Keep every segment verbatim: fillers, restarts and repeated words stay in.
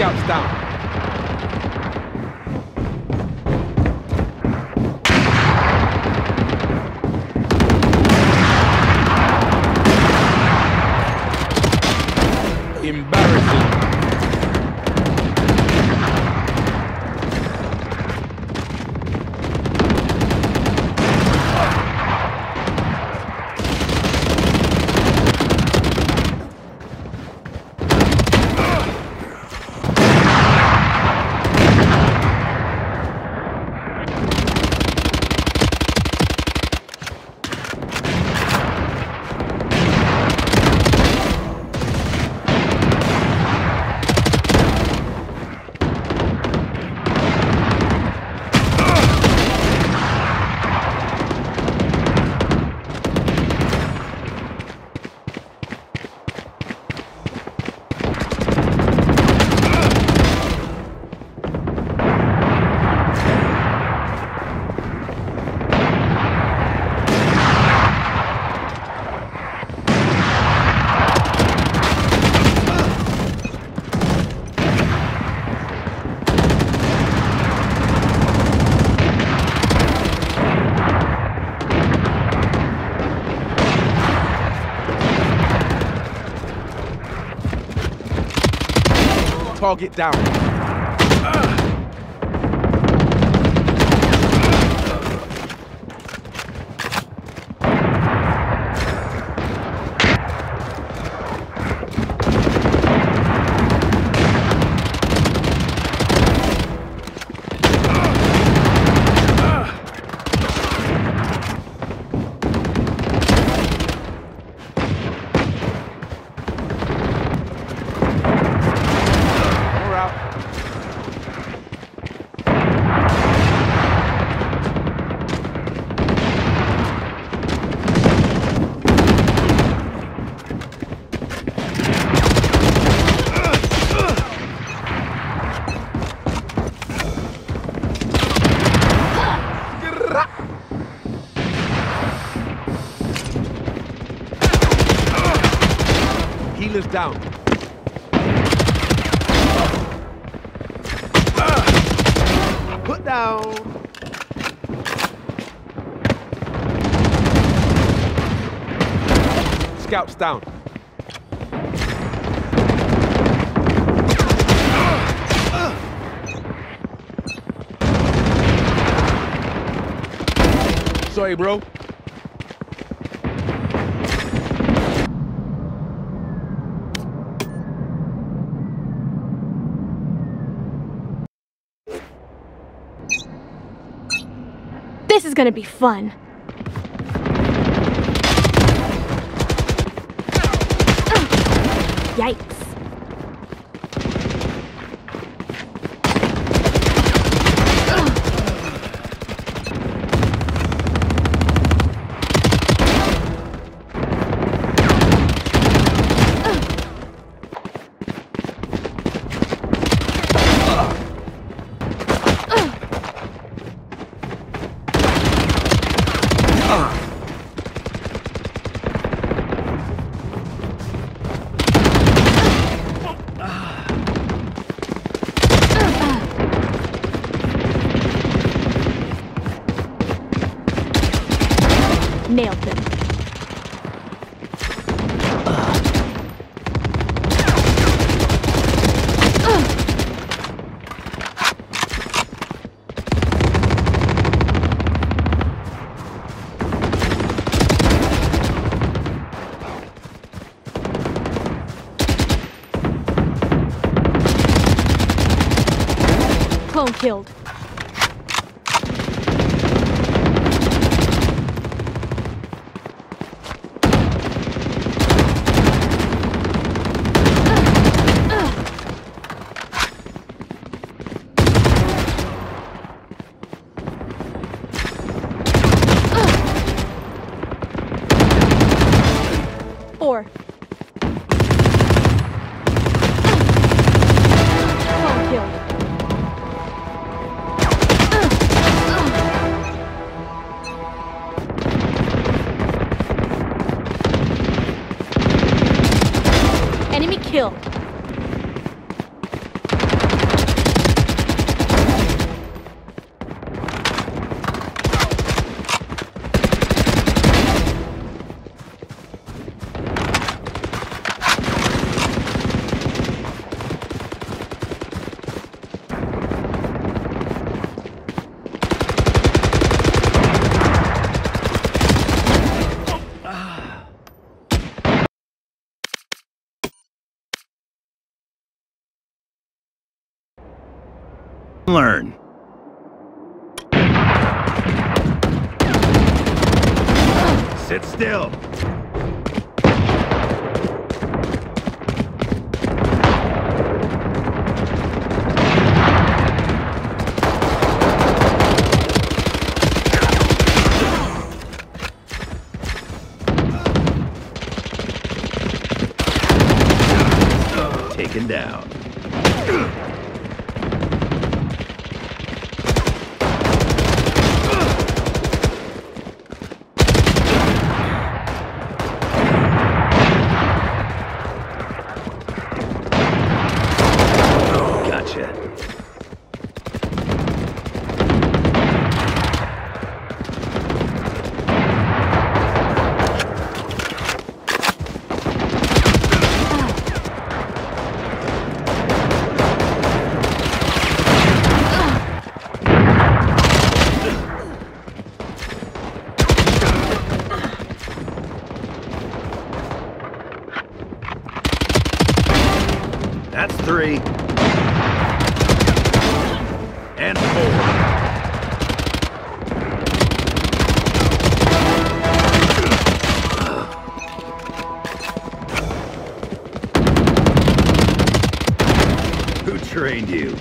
scouts down. Target down. Healers down. Put down. Scouts down. Sorry, bro. This is gonna be fun. Yikes. Nailed them. Clone killed. Four. Enemy killed. Learn. Sit still. Taken down. That's three. And four. Who trained you?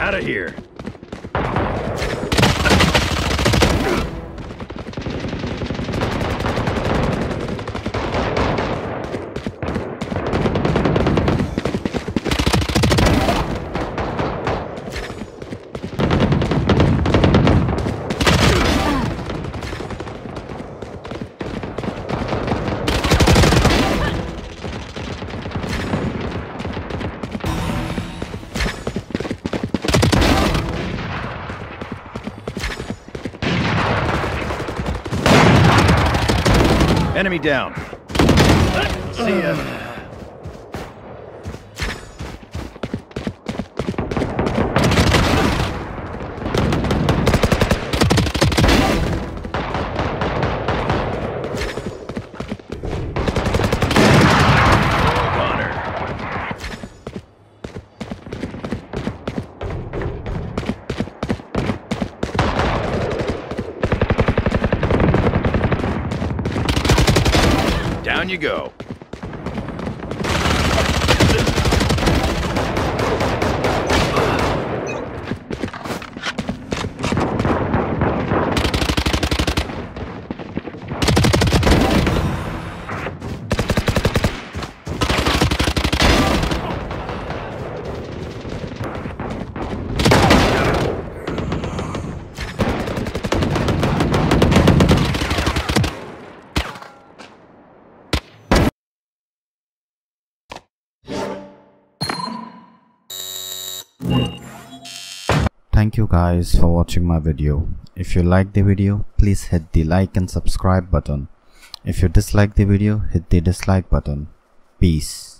Out of here. Enemy down. See ya. Down you go. Thank you guys for watching my video. If you like the video, please hit the like and subscribe button. If you dislike the video, hit the dislike button. Peace.